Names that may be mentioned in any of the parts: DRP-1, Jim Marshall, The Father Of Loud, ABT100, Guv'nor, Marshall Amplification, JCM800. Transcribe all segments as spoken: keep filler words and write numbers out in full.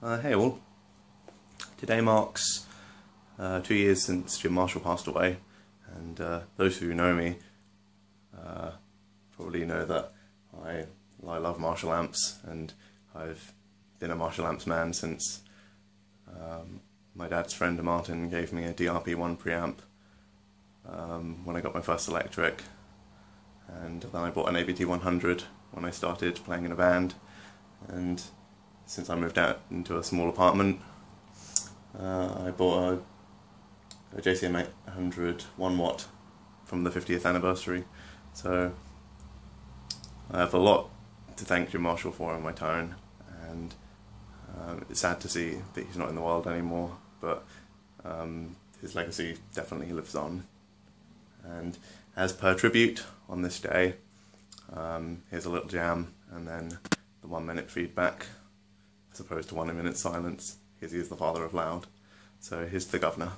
Uh, hey all, today marks uh, two years since Jim Marshall passed away, and uh, those who know me uh, probably know that I, I love Marshall amps, and I've been a Marshall amps man since um, my dad's friend Martin gave me a D R P one preamp um, when I got my first electric, and then I bought an A B T one hundred when I started playing in a band. And since I moved out into a small apartment, uh, I bought a, a J C M eight hundred one watt from the fiftieth anniversary. So I have a lot to thank Jim Marshall for in my tone, and uh, it's sad to see that he's not in the world anymore, but um, his legacy definitely lives on. And as per tribute on this day, um, here's a little jam and then the one minute feedback. As opposed to one minute silence, because he is the father of loud. So here's the Guv'nor.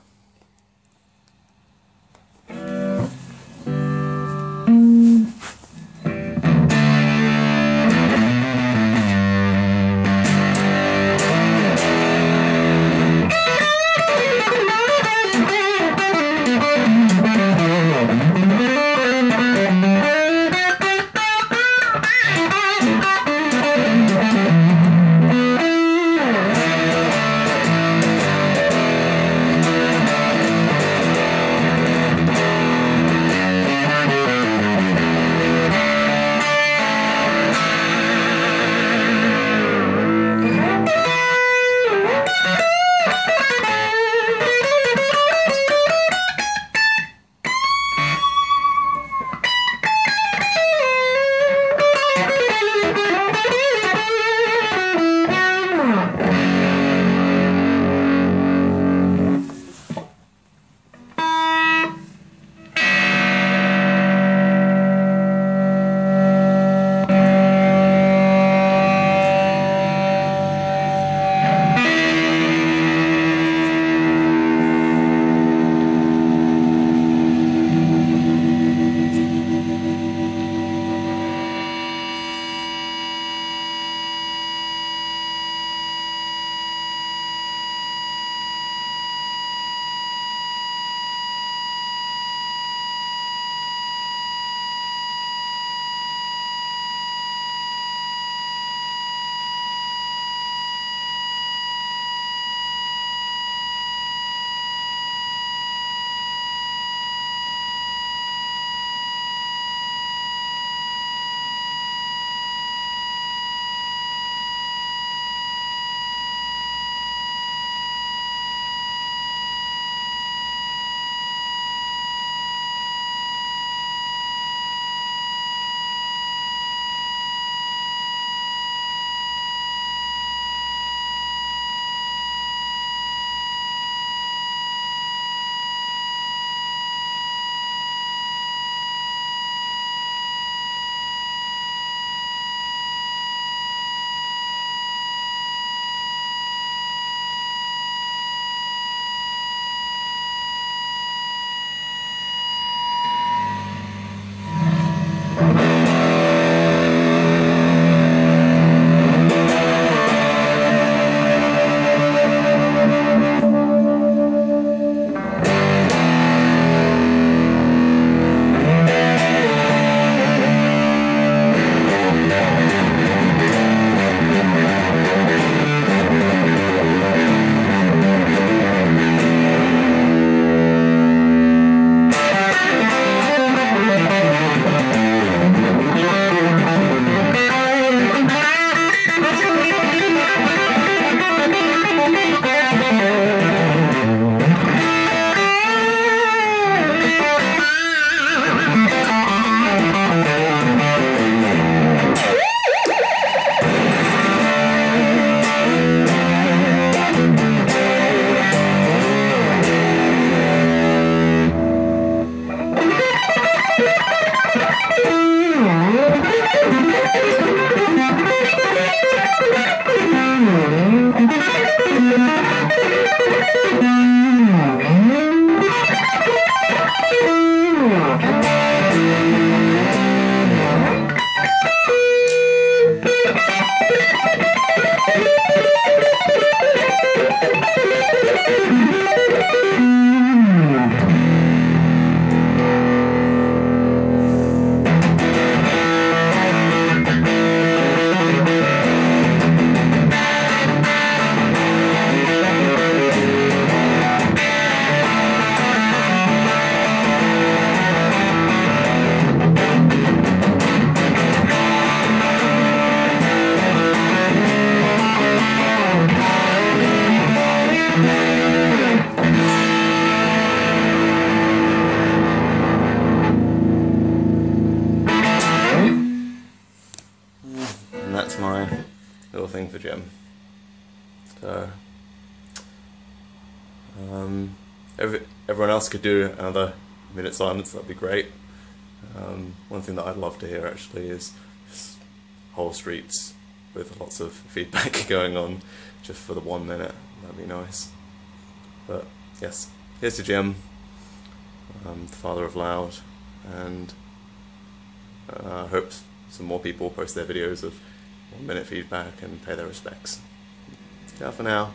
So um, every, everyone else could do another minute silence, that'd be great. Um, one thing that I'd love to hear actually is just whole streets with lots of feedback going on just for the one minute, that'd be nice. But yes, here's to Jim, um, the father of loud, and I uh, hope some more people post their videos of one minute feedback and pay their respects. Ciao for now.